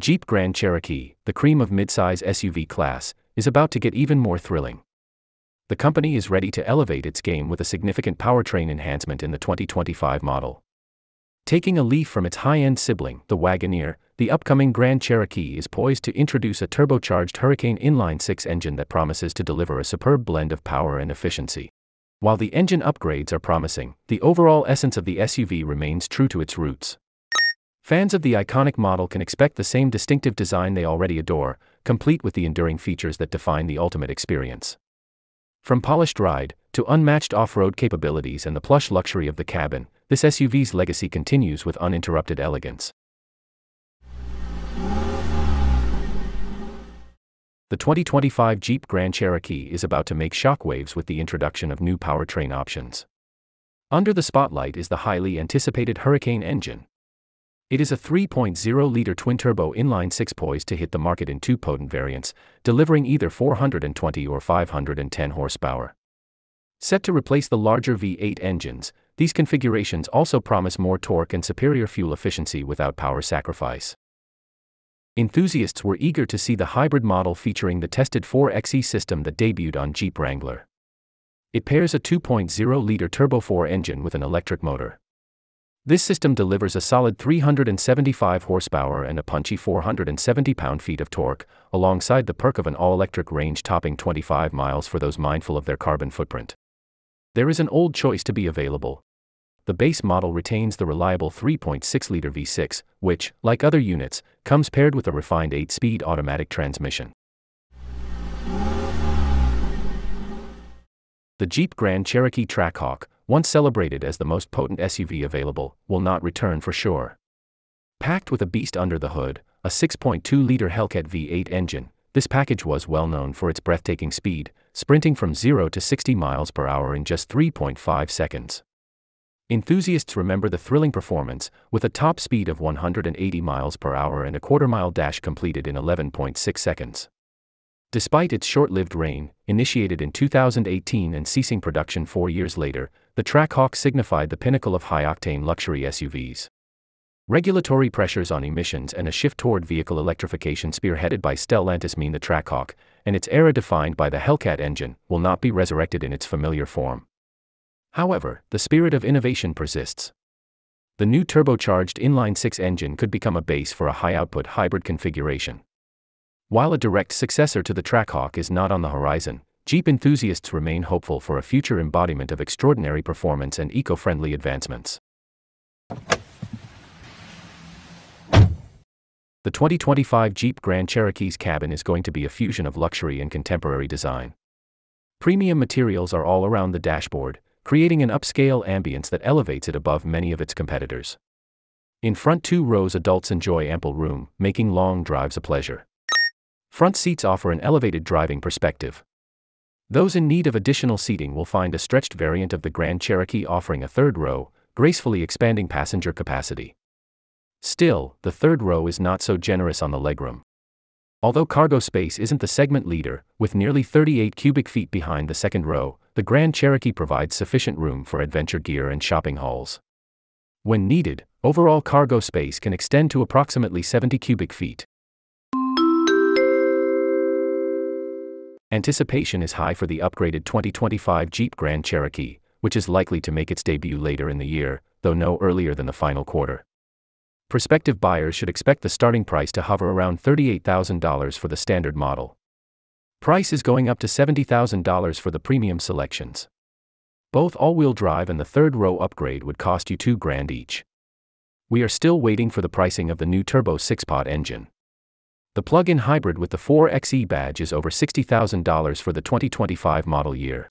Jeep Grand Cherokee, the cream of midsize SUV class, is about to get even more thrilling. The company is ready to elevate its game with a significant powertrain enhancement in the 2025 model. Taking a leaf from its high-end sibling, the Wagoneer, the upcoming Grand Cherokee is poised to introduce a turbocharged Hurricane inline-six engine that promises to deliver a superb blend of power and efficiency. While the engine upgrades are promising, the overall essence of the SUV remains true to its roots. Fans of the iconic model can expect the same distinctive design they already adore, complete with the enduring features that define the ultimate experience. From polished ride, to unmatched off-road capabilities and the plush luxury of the cabin, this SUV's legacy continues with uninterrupted elegance. The 2025 Jeep Grand Cherokee is about to make shockwaves with the introduction of new powertrain options. Under the spotlight is the highly anticipated Hurricane engine. It is a 3.0-liter twin-turbo inline-six poised to hit the market in two potent variants, delivering either 420 or 510 horsepower. Set to replace the larger V8 engines, these configurations also promise more torque and superior fuel efficiency without power sacrifice. Enthusiasts were eager to see the hybrid model featuring the tested 4XE system that debuted on Jeep Wrangler. It pairs a 2.0-liter turbo-4 engine with an electric motor. This system delivers a solid 375 horsepower and a punchy 470 pound-feet of torque, alongside the perk of an all-electric range topping 25 miles for those mindful of their carbon footprint. There is an old choice to be available. The base model retains the reliable 3.6-liter V6, which, like other units, comes paired with a refined 8-speed automatic transmission. The Jeep Grand Cherokee Trackhawk, once celebrated as the most potent SUV available, will not return for sure. Packed with a beast under the hood, a 6.2-liter Hellcat V8 engine, this package was well known for its breathtaking speed, sprinting from 0 to 60 miles per hour in just 3.5 seconds. Enthusiasts remember the thrilling performance, with a top speed of 180 miles per hour and a quarter-mile dash completed in 11.6 seconds. Despite its short-lived reign, initiated in 2018 and ceasing production 4 years later, the Trackhawk signified the pinnacle of high-octane luxury SUVs. Regulatory pressures on emissions and a shift toward vehicle electrification spearheaded by Stellantis mean the Trackhawk, and its era defined by the Hellcat engine, will not be resurrected in its familiar form. However, the spirit of innovation persists. The new turbocharged inline-six engine could become a base for a high-output hybrid configuration. While a direct successor to the Trackhawk is not on the horizon, Jeep enthusiasts remain hopeful for a future embodiment of extraordinary performance and eco-friendly advancements. The 2025 Jeep Grand Cherokee's cabin is going to be a fusion of luxury and contemporary design. Premium materials are all around the dashboard, creating an upscale ambience that elevates it above many of its competitors. In front two rows, adults enjoy ample room, making long drives a pleasure. Front seats offer an elevated driving perspective. Those in need of additional seating will find a stretched variant of the Grand Cherokee offering a third row, gracefully expanding passenger capacity. Still, the third row is not so generous on the legroom. Although cargo space isn't the segment leader, with nearly 38 cubic feet behind the second row, the Grand Cherokee provides sufficient room for adventure gear and shopping hauls. When needed, overall cargo space can extend to approximately 70 cubic feet. Anticipation is high for the upgraded 2025 Jeep Grand Cherokee, which is likely to make its debut later in the year, though no earlier than the final quarter. Prospective buyers should expect the starting price to hover around $38,000 for the standard model. Price is going up to $70,000 for the premium selections. Both all-wheel drive and the third-row upgrade would cost you $2,000 each. We are still waiting for the pricing of the new turbo 6-pot engine. The plug-in hybrid with the 4XE badge is over $60,000 for the 2025 model year.